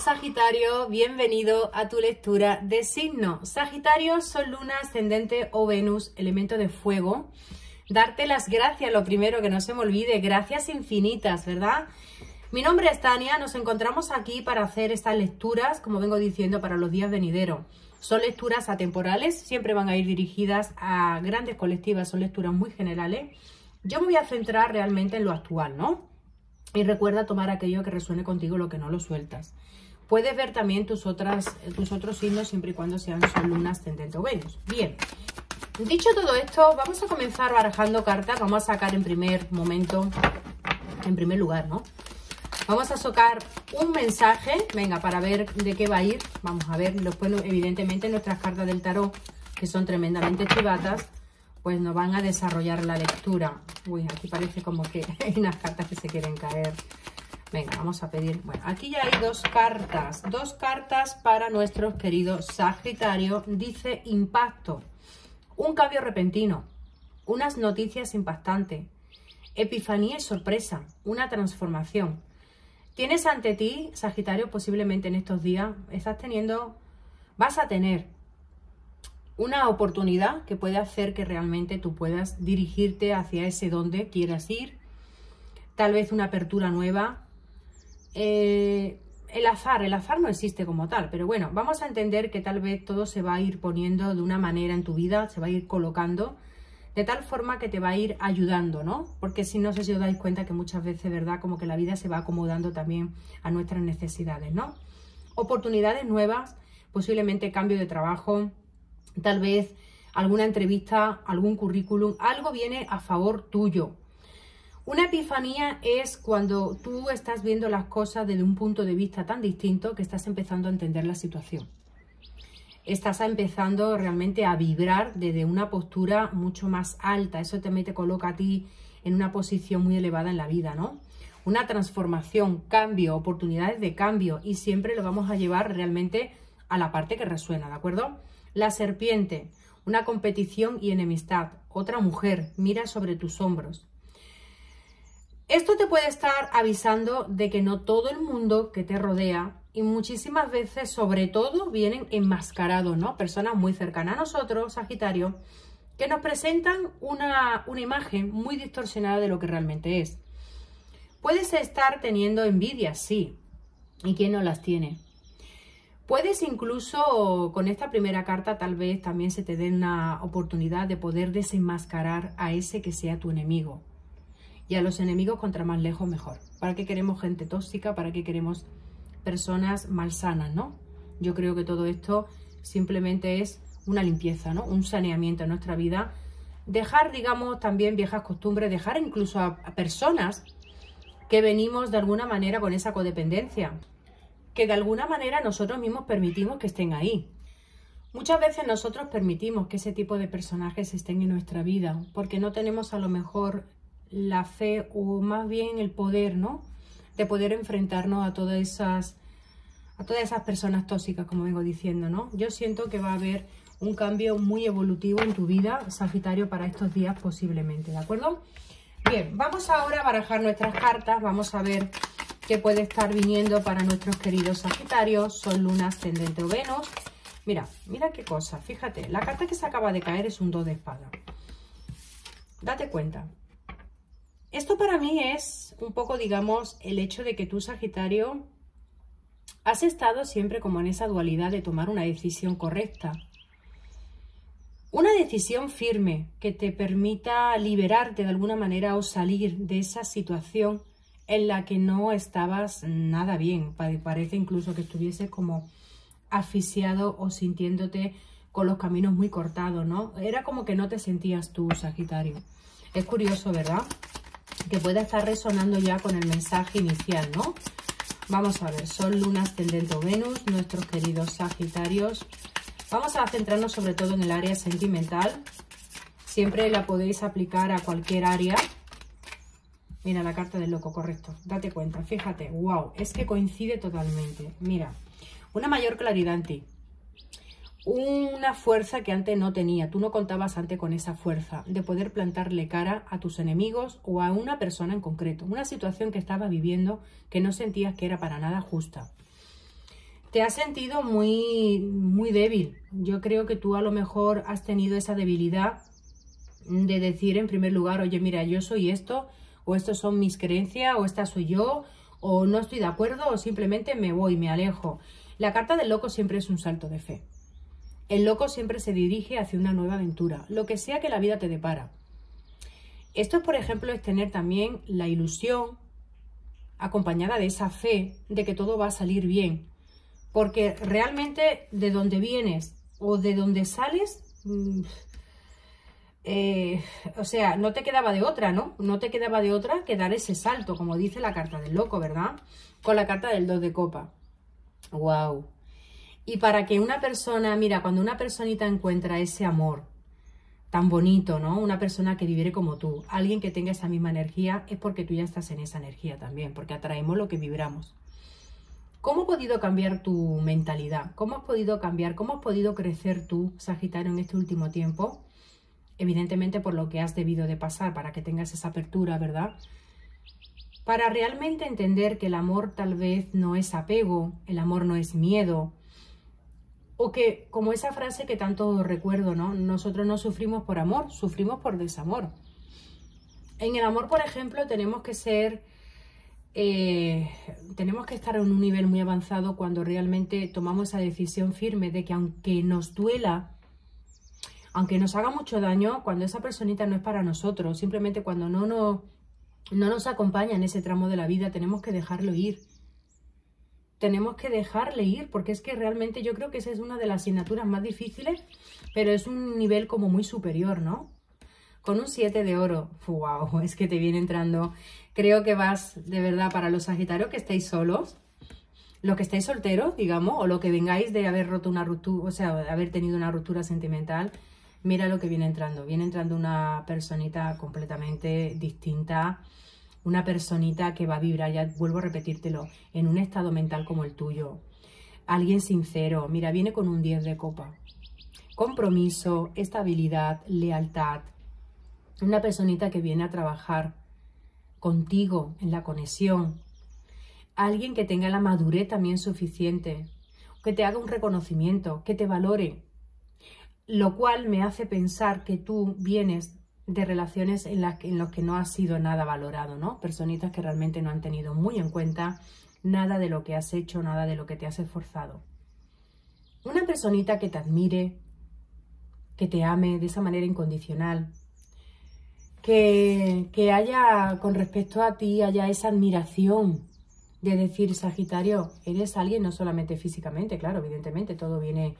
Hola Sagitario, bienvenido a tu lectura de signo. Sagitario, Sol, Luna, Ascendente o Venus, elemento de fuego. Darte las gracias, lo primero, que no se me olvide, gracias infinitas, ¿verdad? Mi nombre es Tania, nos encontramos aquí para hacer estas lecturas, como vengo diciendo, para los días venideros. Son lecturas atemporales, siempre van a ir dirigidas a grandes colectivas, son lecturas muy generales. Yo me voy a centrar realmente en lo actual, ¿no? Y recuerda tomar aquello que resuene contigo, lo que no lo sueltas. Puedes ver también tus otros signos siempre y cuando sean Sol, Luna, Ascendente o Venus. Bien, dicho todo esto, vamos a comenzar barajando cartas. Vamos a sacar en primer lugar, ¿no? Vamos a sacar un mensaje, venga, para ver de qué va a ir. Vamos a ver, después evidentemente nuestras cartas del tarot, que son tremendamente chivatas, pues nos van a desarrollar la lectura. Uy, aquí parece como que hay unas cartas que se quieren caer. Venga, vamos a pedir... Bueno, aquí ya hay dos cartas para nuestros queridos Sagitario. Dice impacto, un cambio repentino, unas noticias impactantes, epifanía y sorpresa, una transformación. Tienes ante ti, Sagitario, posiblemente en estos días, vas a tener una oportunidad que puede hacer que realmente tú puedas dirigirte hacia ese donde quieras ir. Tal vez una apertura nueva. El azar no existe como tal, pero bueno, vamos a entender que tal vez todo se va a ir poniendo de una manera en tu vida, se va a ir colocando de tal forma que te va a ir ayudando, ¿no? Porque si no sé si os dais cuenta que muchas veces, ¿verdad? Como que la vida se va acomodando también a nuestras necesidades, ¿no? Oportunidades nuevas, posiblemente cambio de trabajo, tal vez alguna entrevista, algún currículum, algo viene a favor tuyo. Una epifanía es cuando tú estás viendo las cosas desde un punto de vista tan distinto que estás empezando a entender la situación. Estás empezando realmente a vibrar desde una postura mucho más alta. Eso también te coloca a ti en una posición muy elevada en la vida, ¿no? Una transformación, cambio, oportunidades de cambio, y siempre lo vamos a llevar realmente a la parte que resuena, ¿de acuerdo? La serpiente, una competición y enemistad, otra mujer, mira sobre tus hombros. Esto te puede estar avisando de que no todo el mundo que te rodea, y muchísimas veces, sobre todo, vienen enmascarados, ¿no? Personas muy cercanas a nosotros, Sagitario, que nos presentan una imagen muy distorsionada de lo que realmente es. Puedes estar teniendo envidia, sí, ¿y quién no las tiene? Puedes incluso, con esta primera carta, tal vez también se te dé una oportunidad de poder desenmascarar a ese que sea tu enemigo. Y a los enemigos, contra más lejos, mejor. ¿Para qué queremos gente tóxica? ¿Para qué queremos personas malsanas, no? Yo creo que todo esto simplemente es una limpieza, ¿no? Un saneamiento en nuestra vida. Dejar, digamos, también viejas costumbres, dejar incluso a personas que venimos de alguna manera con esa codependencia, que de alguna manera nosotros mismos permitimos que estén ahí. Muchas veces nosotros permitimos que ese tipo de personajes estén en nuestra vida porque no tenemos a lo mejor la fe, o más bien el poder, ¿no?, de poder enfrentarnos a todas esas personas tóxicas, como vengo diciendo, ¿no? Yo siento que va a haber un cambio muy evolutivo en tu vida, Sagitario, para estos días posiblemente, ¿de acuerdo? Bien, vamos ahora a barajar nuestras cartas, vamos a ver que puede estar viniendo para nuestros queridos Sagitarios, Sol, Luna, Ascendente o Venus. Mira qué cosa, fíjate, la carta que se acaba de caer es un 2 de espada. Date cuenta. Esto para mí es un poco, digamos, el hecho de que tú, Sagitario, has estado siempre como en esa dualidad de tomar una decisión correcta. Una decisión firme que te permita liberarte de alguna manera o salir de esa situación en la que no estabas nada bien. Parece incluso que estuvieses como asfixiado o sintiéndote con los caminos muy cortados, ¿no? Era como que no te sentías tú, Sagitario. Es curioso, ¿verdad?, que pueda estar resonando ya con el mensaje inicial, ¿no? Vamos a ver, Sol, Luna, Ascendente o Venus, nuestros queridos Sagitarios. Vamos a centrarnos sobre todo en el área sentimental. Siempre la podéis aplicar a cualquier área. Mira, la carta del loco, correcto. Date cuenta, fíjate. ¡Wow! Es que coincide totalmente. Mira, una mayor claridad en ti. Una fuerza que antes no tenía. Tú no contabas antes con esa fuerza de poder plantarle cara a tus enemigos o a una persona en concreto. Una situación que estabas viviendo que no sentías que era para nada justa. Te has sentido muy débil. Yo creo que tú a lo mejor has tenido esa debilidad de decir en primer lugar, oye, mira, yo soy esto, o estos son mis creencias, o esta soy yo, o no estoy de acuerdo, o simplemente me voy, me alejo. La carta del loco siempre es un salto de fe. El loco siempre se dirige hacia una nueva aventura, lo que sea que la vida te depara. Esto, por ejemplo, es tener también la ilusión acompañada de esa fe de que todo va a salir bien. Porque realmente de donde vienes o de donde sales, o sea, no te quedaba de otra, ¿no? No te quedaba de otra que dar ese salto, como dice la carta del loco, ¿verdad? Con la carta del 2 de copa. ¡Wow! Y para que una persona, mira, cuando una personita encuentra ese amor tan bonito, ¿no? Una persona que vibre como tú, alguien que tenga esa misma energía, es porque tú ya estás en esa energía también, porque atraemos lo que vibramos. ¿Cómo has podido cambiar tu mentalidad? ¿Cómo has podido cambiar? ¿Cómo has podido crecer tú, Sagitario, en este último tiempo? Evidentemente por lo que has debido de pasar, para que tengas esa apertura, ¿verdad? Para realmente entender que el amor tal vez no es apego, el amor no es miedo, o que, como esa frase que tanto recuerdo, ¿no? Nosotros no sufrimos por amor, sufrimos por desamor. En el amor, por ejemplo, tenemos que ser... tenemos que estar en un nivel muy avanzado cuando realmente tomamos esa decisión firme de que aunque nos duela, aunque nos haga mucho daño, cuando esa personita no es para nosotros, simplemente cuando no nos acompaña en ese tramo de la vida, tenemos que dejarlo ir. Tenemos que dejarle ir, porque es que realmente yo creo que esa es una de las asignaturas más difíciles, pero es un nivel como muy superior, ¿no? Con un 7 de oro, wow, es que te viene entrando. Creo que vas, de verdad, para los Sagitarios que estáis solos, los que estáis solteros, digamos, o lo que vengáis de haber roto una ruptura, o sea, de haber tenido una ruptura sentimental, mira lo que viene entrando. Viene entrando una personita completamente distinta, una personita que va a vibrar, ya vuelvo a repetírtelo, en un estado mental como el tuyo. Alguien sincero, mira, viene con un 10 de copa. Compromiso, estabilidad, lealtad. Una personita que viene a trabajar contigo en la conexión. Alguien que tenga la madurez también suficiente, que te haga un reconocimiento, que te valore. Lo cual me hace pensar que tú vienes de relaciones en las que no has sido nada valorado, ¿no? Personitas que realmente no han tenido muy en cuenta nada de lo que has hecho, nada de lo que te has esforzado. Una personita que te admire, que te ame de esa manera incondicional, que haya, con respecto a ti, haya esa admiración de decir, Sagitario, eres alguien no solamente físicamente, claro, evidentemente, todo viene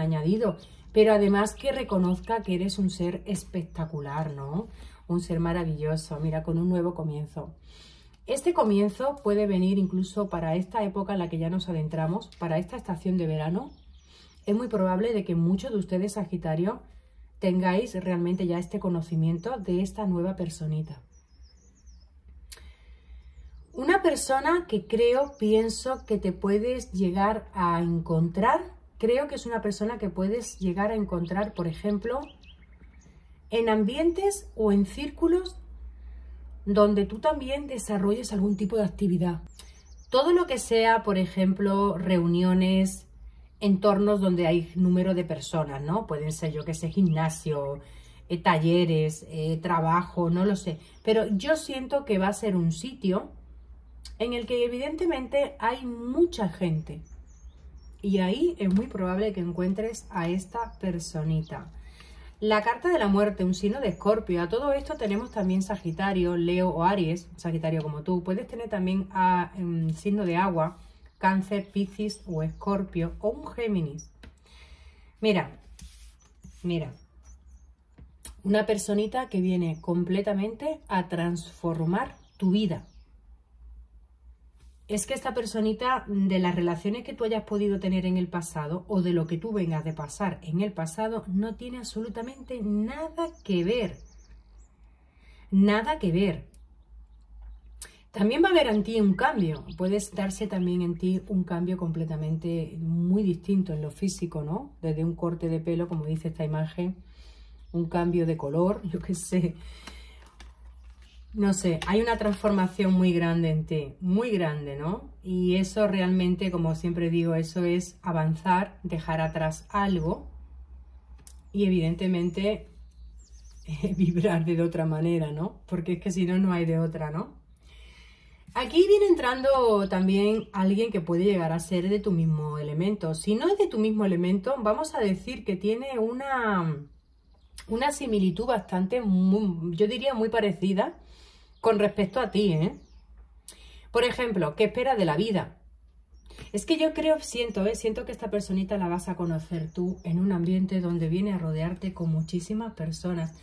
añadido, pero además que reconozca que eres un ser espectacular, ¿no? Un ser maravilloso, mira, con un nuevo comienzo. Este comienzo puede venir incluso para esta época en la que ya nos adentramos, para esta estación de verano. Es muy probable de que muchos de ustedes, Sagitario, tengáis realmente ya este conocimiento de esta nueva personita. Una persona que creo, pienso que te puedes llegar a encontrar, creo que es una persona que puedes llegar a encontrar, por ejemplo, en ambientes o en círculos donde tú también desarrolles algún tipo de actividad. Todo lo que sea, por ejemplo, reuniones, entornos donde hay número de personas, ¿no? Pueden ser, yo que sé, gimnasio, talleres, trabajo, no lo sé. Pero yo siento que va a ser un sitio en el que evidentemente hay mucha gente. Y ahí es muy probable que encuentres a esta personita. La carta de la muerte, un signo de Escorpio. A todo esto tenemos también Sagitario, Leo o Aries. Sagitario como tú. Puedes tener también a un signo de agua, Cáncer, Piscis o Escorpio o un Géminis. Mira, mira. Una personita que viene completamente a transformar tu vida. Es que esta personita, de las relaciones que tú hayas podido tener en el pasado o de lo que tú vengas de pasar en el pasado, no tiene absolutamente nada que ver. Nada que ver. También va a haber en ti un cambio, puedes darse también en ti un cambio completamente muy distinto en lo físico, ¿no? Desde un corte de pelo, como dice esta imagen, un cambio de color, yo qué sé. no sé, hay una transformación muy grande en ti, muy grande, ¿no? Y eso realmente, como siempre digo, eso es avanzar, dejar atrás algo y evidentemente vibrar de otra manera, ¿no? Porque es que si no, no hay de otra, ¿no? Aquí viene entrando también alguien que puede llegar a ser de tu mismo elemento. Si no es de tu mismo elemento, vamos a decir que tiene una similitud bastante, yo diría muy parecida con respecto a ti, ¿eh? Por ejemplo, ¿qué espera de la vida? Es que yo creo, siento que esta personita la vas a conocer tú en un ambiente donde viene a rodearte con muchísimas personas.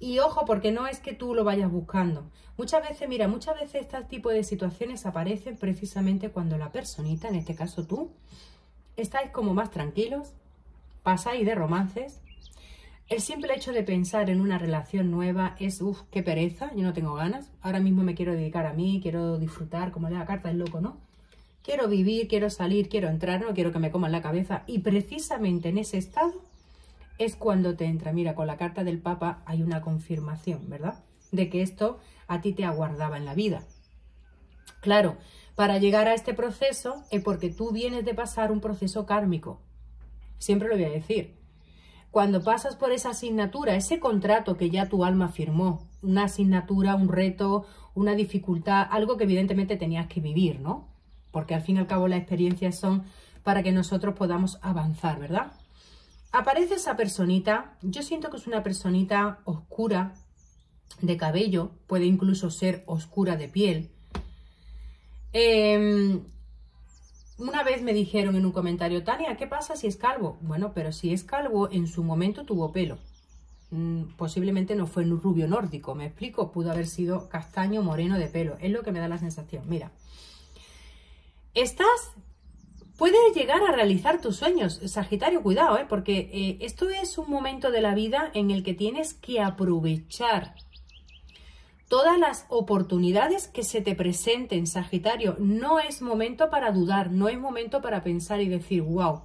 Y ojo, porque no es que tú lo vayas buscando. Muchas veces, mira, muchas veces este tipo de situaciones aparecen precisamente cuando la personita, en este caso tú, estáis como más tranquilos, pasáis de romances. El simple hecho de pensar en una relación nueva es, uff, qué pereza, yo no tengo ganas. Ahora mismo me quiero dedicar a mí, quiero disfrutar, como la carta del loco, ¿no? Quiero vivir, quiero salir, quiero entrar, no quiero que me coman la cabeza. Y precisamente en ese estado es cuando te entra. Mira, con la carta del Papa hay una confirmación, ¿verdad? De que esto a ti te aguardaba en la vida. Claro, para llegar a este proceso es porque tú vienes de pasar un proceso kármico. Siempre lo voy a decir. Cuando pasas por esa asignatura, ese contrato que ya tu alma firmó, una asignatura, un reto, una dificultad, algo que evidentemente tenías que vivir, ¿no? Porque al fin y al cabo las experiencias son para que nosotros podamos avanzar, ¿verdad? Aparece esa personita, yo siento que es una personita oscura de cabello, puede incluso ser oscura de piel. Una vez me dijeron en un comentario, Tania, ¿qué pasa si es calvo? Bueno, pero si es calvo, en su momento tuvo pelo. Posiblemente no fue un rubio nórdico, ¿me explico? Pudo haber sido castaño moreno de pelo. Es lo que me da la sensación. Mira, puedes llegar a realizar tus sueños. Sagitario, cuidado, porque esto es un momento de la vida en el que tienes que aprovechar todas las oportunidades que se te presenten, Sagitario. No es momento para dudar, no es momento para pensar y decir, wow,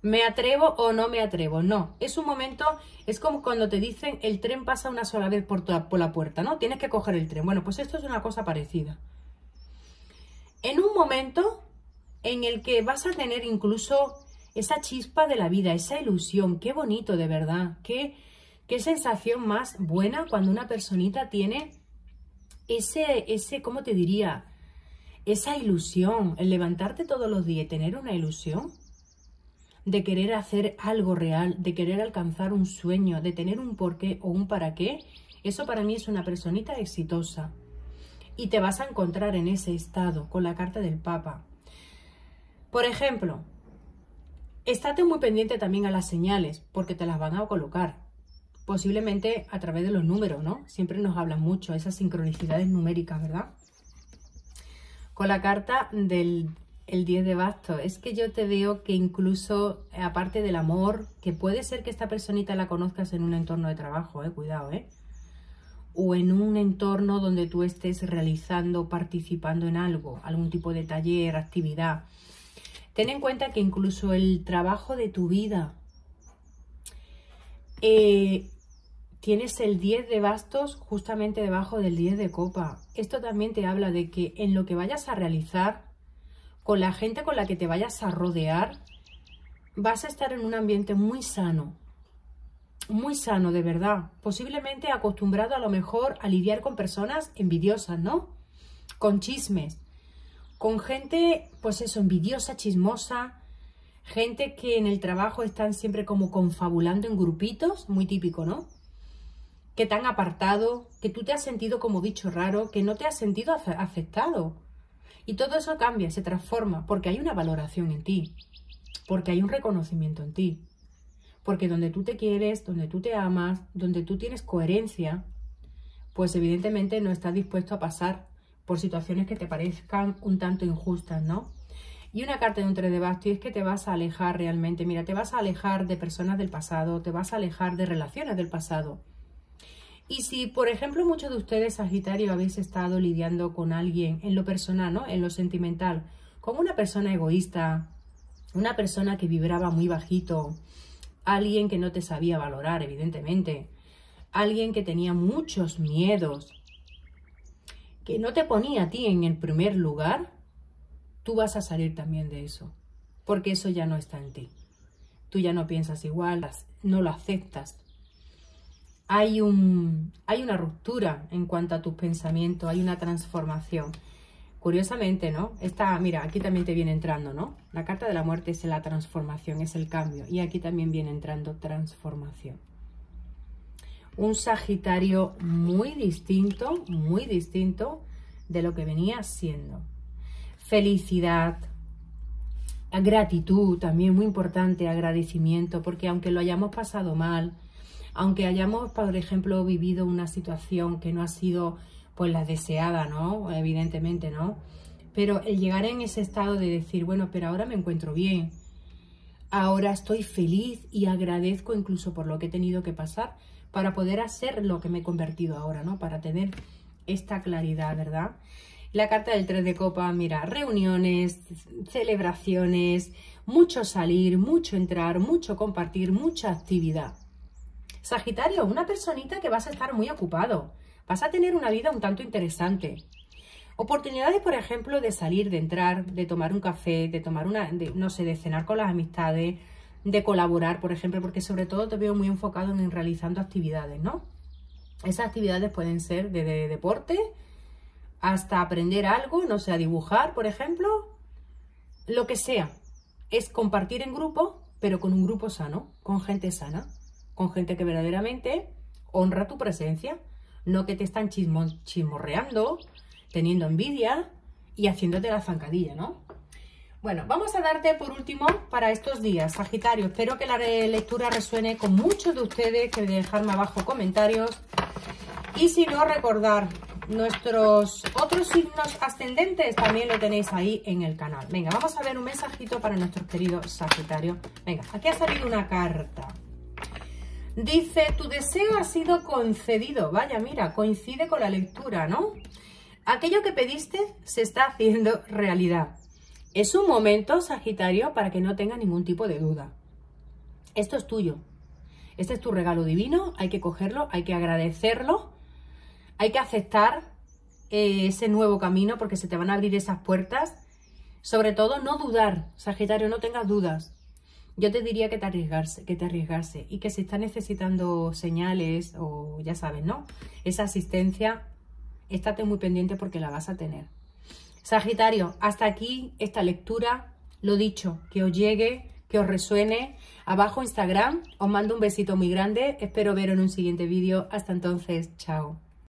¿me atrevo o no me atrevo? No, es un momento, es como cuando te dicen, el tren pasa una sola vez por la puerta, ¿no? Tienes que coger el tren. Bueno, pues esto es una cosa parecida. En un momento en el que vas a tener incluso esa chispa de la vida, esa ilusión. Qué bonito, de verdad, qué sensación más buena cuando una personita tiene ese, ¿cómo te diría? Esa ilusión, el levantarte todos los días y tener una ilusión de querer hacer algo real, de querer alcanzar un sueño, de tener un porqué o un para qué. Eso para mí es una personita exitosa. Y te vas a encontrar en ese estado con la carta del Papa. Por ejemplo, estate muy pendiente también a las señales, porque te las van a colocar. Posiblemente a través de los números, ¿no? Siempre nos hablan mucho esas sincronicidades numéricas, ¿verdad? Con la carta del 10 de bastos. Es que yo te veo que incluso, aparte del amor, que puede ser que esta personita la conozcas en un entorno de trabajo, cuidado, o en un entorno donde tú estés realizando, participando en algo, algún tipo de taller, actividad. Ten en cuenta que incluso el trabajo de tu vida, tienes el 10 de bastos justamente debajo del 10 de copa. Esto también te habla de que en lo que vayas a realizar, con la gente con la que te vayas a rodear, vas a estar en un ambiente muy sano de verdad. Posiblemente acostumbrado a lo mejor a lidiar con personas envidiosas, ¿no? Con chismes, con gente, pues eso, envidiosa, chismosa. Gente que en el trabajo están siempre como confabulando en grupitos, muy típico, ¿no? Que te han apartado, que tú te has sentido como bicho raro, que no te has sentido aceptado. Y todo eso cambia, se transforma, porque hay una valoración en ti, porque hay un reconocimiento en ti, porque donde tú te quieres, donde tú te amas, donde tú tienes coherencia, pues evidentemente no estás dispuesto a pasar por situaciones que te parezcan un tanto injustas, ¿no? Y una carta de un 3 de bastos es que te vas a alejar realmente. Mira, te vas a alejar de personas del pasado, te vas a alejar de relaciones del pasado. Y si, por ejemplo, muchos de ustedes, Sagitario, habéis estado lidiando con alguien en lo personal, ¿no? En lo sentimental, con una persona egoísta, una persona que vibraba muy bajito, alguien que no te sabía valorar, evidentemente, alguien que tenía muchos miedos, que no te ponía a ti en el primer lugar, tú vas a salir también de eso, porque eso ya no está en ti. Tú ya no piensas igual, no lo aceptas. Hay una ruptura en cuanto a tus pensamientos, hay una transformación. Curiosamente, ¿no? Esta, mira, aquí también te viene entrando, ¿no? La carta de la muerte es la transformación, es el cambio. Y aquí también viene entrando transformación. Un Sagitario muy distinto de lo que venía siendo. Felicidad, gratitud, también muy importante, agradecimiento, porque aunque lo hayamos pasado mal, aunque hayamos, por ejemplo, vivido una situación que no ha sido pues la deseada, ¿no? Evidentemente, ¿no? Pero el llegar en ese estado de decir, bueno, pero ahora me encuentro bien, ahora estoy feliz y agradezco incluso por lo que he tenido que pasar para poder hacer lo que me he convertido ahora, ¿no? Para tener esta claridad, ¿verdad? La carta del 3 de copa, mira, reuniones, celebraciones, mucho salir, mucho entrar, mucho compartir, mucha actividad. Sagitario, una personita que vas a estar muy ocupado. Vas a tener una vida un tanto interesante. Oportunidades, por ejemplo, de salir, de entrar, de tomar un café, de tomar una, no sé, de cenar con las amistades, de colaborar, por ejemplo, porque sobre todo te veo muy enfocado en realizando actividades, ¿no? Esas actividades pueden ser desde deporte hasta aprender algo, no sé, a dibujar, por ejemplo, lo que sea. Es compartir en grupo, pero con un grupo sano, con gente sana, con gente que verdaderamente honra tu presencia. No que te están chismorreando, teniendo envidia y haciéndote la zancadilla, ¿no? Bueno, vamos a darte por último para estos días, Sagitario. Espero que la lectura resuene con muchos de ustedes, que dejarme abajo comentarios. Y si no, recordar nuestros otros signos ascendentes, también lo tenéis ahí en el canal. Venga, vamos a ver un mensajito para nuestros queridos Sagitario. Venga, aquí ha salido una carta. Dice, tu deseo ha sido concedido. Vaya, mira, coincide con la lectura, ¿no? Aquello que pediste se está haciendo realidad. Es un momento, Sagitario, para que no tenga ningún tipo de duda. Esto es tuyo. Este es tu regalo divino. Hay que cogerlo, hay que agradecerlo. Hay que aceptar ese nuevo camino porque se te van a abrir esas puertas. Sobre todo, no dudar, Sagitario, no tengas dudas. Yo te diría que te arriesgarse y que si estás necesitando señales o ya sabes, ¿no? Esa asistencia, estate muy pendiente porque la vas a tener. Sagitario, hasta aquí esta lectura. Lo dicho, que os llegue, que os resuene. Abajo Instagram, os mando un besito muy grande. Espero veros en un siguiente vídeo. Hasta entonces, chao.